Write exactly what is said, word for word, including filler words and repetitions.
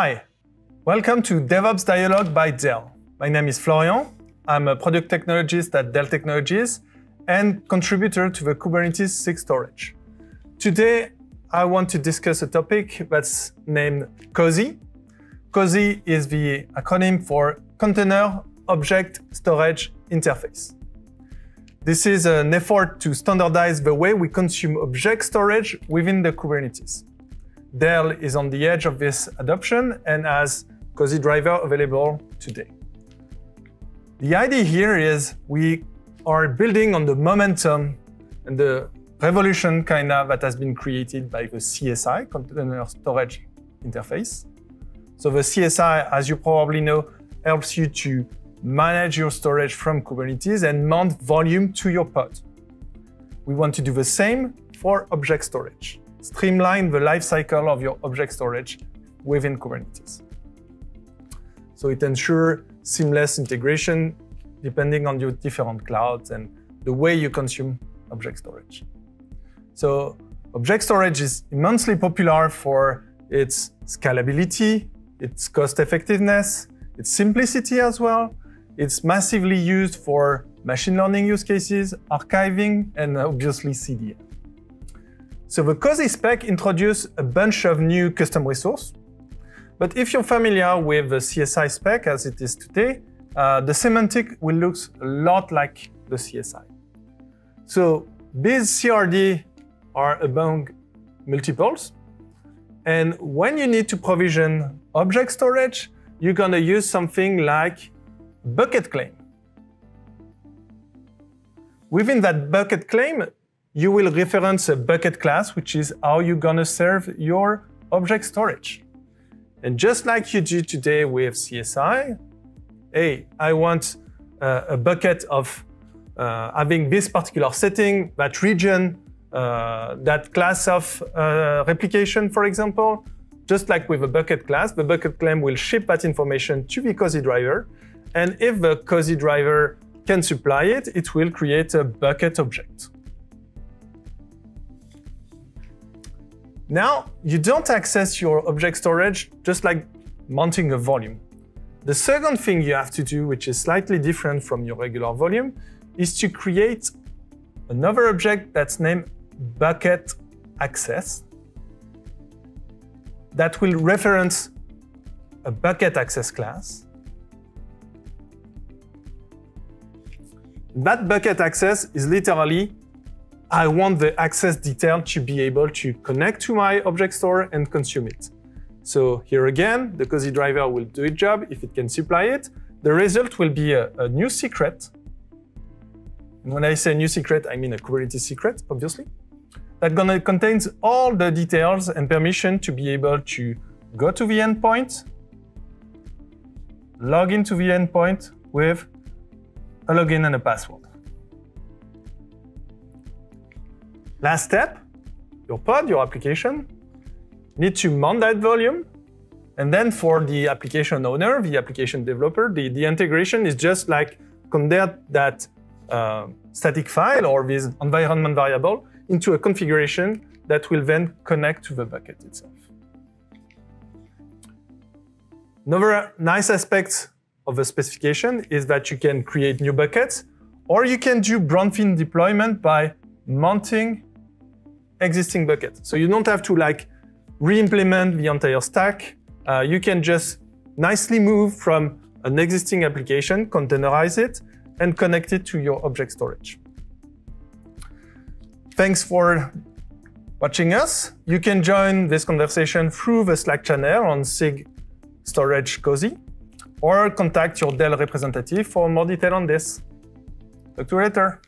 Hi, welcome to DevOps Dialogue by Dell. My name is Florian. I'm a product technologist at Dell Technologies and contributor to the Kubernetes SIG storage. Today, I want to discuss a topic that's named COSI. COSI is the acronym for Container Object Storage Interface. This is an effort to standardize the way we consume object storage within the Kubernetes. Dell is on the edge of this adoption and has COSIDriver available today. The idea here is we are building on the momentum and the revolution kind of that has been created by the C S I, Container Storage Interface. So the C S I, as you probably know, helps you to manage your storage from Kubernetes and mount volume to your pod. We want to do the same for object storage. Streamline the lifecycle of your object storage within Kubernetes. So it ensures seamless integration depending on your different clouds and the way you consume object storage. So object storage is immensely popular for its scalability, its cost effectiveness, its simplicity as well. It's massively used for machine learning use cases, archiving, and obviously C D N. So the COSI spec introduced a bunch of new custom resources. But if you're familiar with the C S I spec as it is today, uh, the semantic will look a lot like the C S I. So these C R D are among multiples. And when you need to provision object storage, you're going to use something like bucket claim. Within that bucket claim, you will reference a bucket class, which is how you're going to serve your object storage. And just like you do today with C S I, hey, I want uh, a bucket of uh, having this particular setting, that region, uh, that class of uh, replication, for example. Just like with a bucket class, the bucket claim will ship that information to the COSI driver. And if the COSI driver can supply it, it will create a bucket object. Now, you don't access your object storage just like mounting a volume. The second thing you have to do, which is slightly different from your regular volume, is to create another object that's named bucket access. That will reference a bucket access class. That bucket access is literally, I want the access detail to be able to connect to my object store and consume it. So here again, the COSI driver will do its job if it can supply it. The result will be a, a new secret. And when I say new secret, I mean a Kubernetes secret, obviously. That gonna contains all the details and permission to be able to go to the endpoint, log into the endpoint with a login and a password. Last step, your pod, your application, need to mount that volume. And then for the application owner, the application developer, the, the integration is just like convert that uh, static file or this environment variable into a configuration that will then connect to the bucket itself. Another nice aspect of the specification is that you can create new buckets, or you can do brownfield deployment by mounting existing buckets. So you don't have to like re-implement the entire stack. Uh, you can just nicely move from an existing application, containerize it, and connect it to your object storage. Thanks for watching us. You can join this conversation through the Slack channel on SIG Storage COSI, or contact your Dell representative for more detail on this. Talk to you later.